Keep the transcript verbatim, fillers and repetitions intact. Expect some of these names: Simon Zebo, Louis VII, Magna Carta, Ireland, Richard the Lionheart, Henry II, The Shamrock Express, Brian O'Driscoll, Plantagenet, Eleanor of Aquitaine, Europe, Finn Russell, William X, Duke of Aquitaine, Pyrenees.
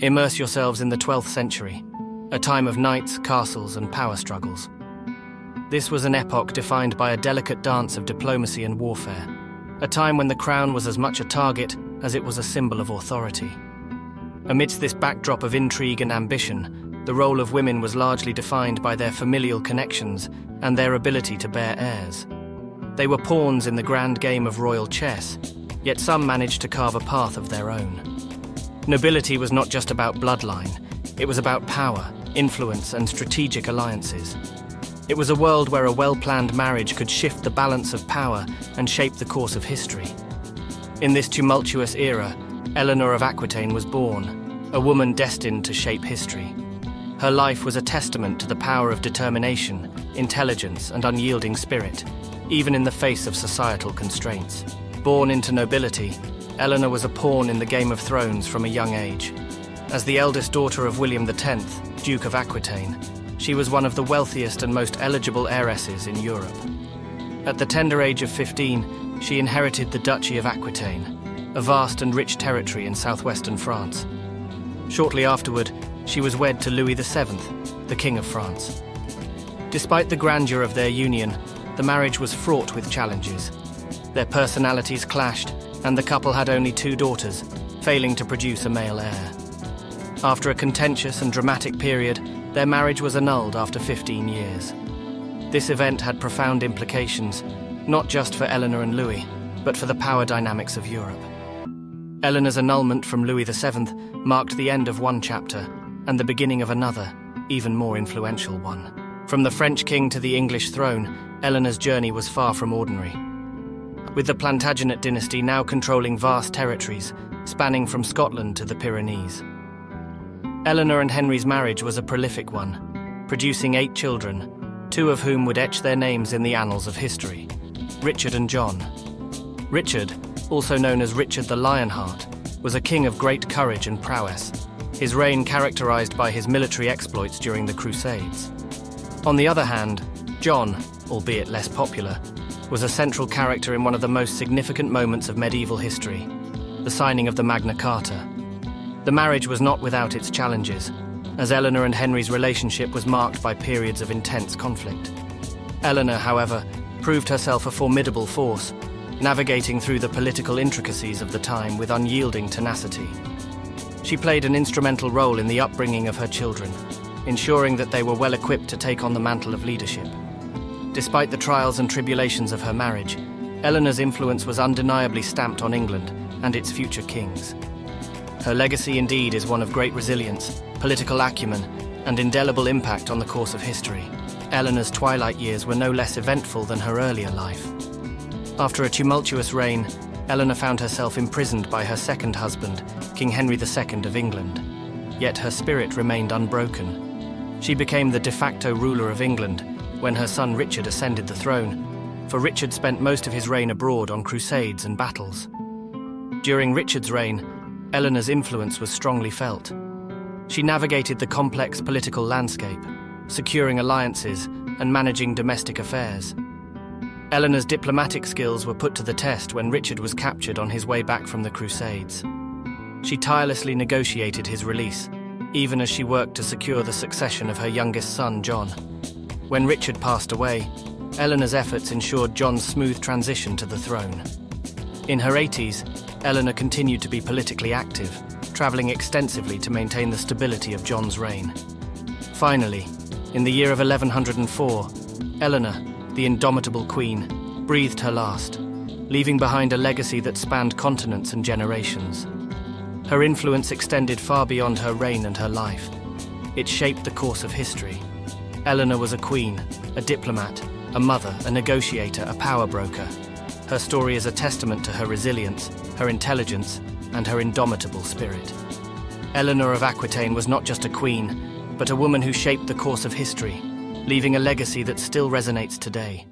Immerse yourselves in the twelfth century, a time of knights, castles, and power struggles. This was an epoch defined by a delicate dance of diplomacy and warfare, a time when the crown was as much a target as it was a symbol of authority. Amidst this backdrop of intrigue and ambition, the role of women was largely defined by their familial connections and their ability to bear heirs. They were pawns in the grand game of royal chess, yet some managed to carve a path of their own. Nobility was not just about bloodline, it was about power, influence, and strategic alliances. It was a world where a well-planned marriage could shift the balance of power and shape the course of history. In this tumultuous era, Eleanor of Aquitaine was born, a woman destined to shape history. Her life was a testament to the power of determination, intelligence, and unyielding spirit, even in the face of societal constraints. Born into nobility, Eleanor was a pawn in the Game of Thrones from a young age. As the eldest daughter of William the tenth, Duke of Aquitaine, she was one of the wealthiest and most eligible heiresses in Europe. At the tender age of fifteen, she inherited the Duchy of Aquitaine, a vast and rich territory in southwestern France. Shortly afterward, she was wed to Louis the seventh, the King of France. Despite the grandeur of their union, the marriage was fraught with challenges. Their personalities clashed, and the couple had only two daughters, failing to produce a male heir. After a contentious and dramatic period, their marriage was annulled after fifteen years. This event had profound implications, not just for Eleanor and Louis, but for the power dynamics of Europe. Eleanor's annulment from Louis the seventh marked the end of one chapter and the beginning of another, even more influential one. From the French king to the English throne, Eleanor's journey was far from ordinary. With the Plantagenet dynasty now controlling vast territories, spanning from Scotland to the Pyrenees. Eleanor and Henry's marriage was a prolific one, producing eight children, two of whom would etch their names in the annals of history, Richard and John. Richard, also known as Richard the Lionheart, was a king of great courage and prowess, his reign characterized by his military exploits during the Crusades. On the other hand, John, albeit less popular, was a central character in one of the most significant moments of medieval history, the signing of the Magna Carta. The marriage was not without its challenges, as Eleanor and Henry's relationship was marked by periods of intense conflict. Eleanor, however, proved herself a formidable force, navigating through the political intricacies of the time with unyielding tenacity. She played an instrumental role in the upbringing of her children, ensuring that they were well equipped to take on the mantle of leadership. Despite the trials and tribulations of her marriage, Eleanor's influence was undeniably stamped on England and its future kings. Her legacy indeed is one of great resilience, political acumen, and indelible impact on the course of history. Eleanor's twilight years were no less eventful than her earlier life. After a tumultuous reign, Eleanor found herself imprisoned by her second husband, King Henry the second of England. Yet her spirit remained unbroken. She became the de facto ruler of England, when her son Richard ascended the throne, for Richard spent most of his reign abroad on crusades and battles. During Richard's reign, Eleanor's influence was strongly felt. She navigated the complex political landscape, securing alliances and managing domestic affairs. Eleanor's diplomatic skills were put to the test when Richard was captured on his way back from the Crusades. She tirelessly negotiated his release, even as she worked to secure the succession of her youngest son, John. When Richard passed away, Eleanor's efforts ensured John's smooth transition to the throne. In her eighties, Eleanor continued to be politically active, traveling extensively to maintain the stability of John's reign. Finally, in the year of eleven hundred and four, Eleanor, the indomitable queen, breathed her last, leaving behind a legacy that spanned continents and generations. Her influence extended far beyond her reign and her life. It shaped the course of history. Eleanor was a queen, a diplomat, a mother, a negotiator, a power broker. Her story is a testament to her resilience, her intelligence, and her indomitable spirit. Eleanor of Aquitaine was not just a queen, but a woman who shaped the course of history, leaving a legacy that still resonates today.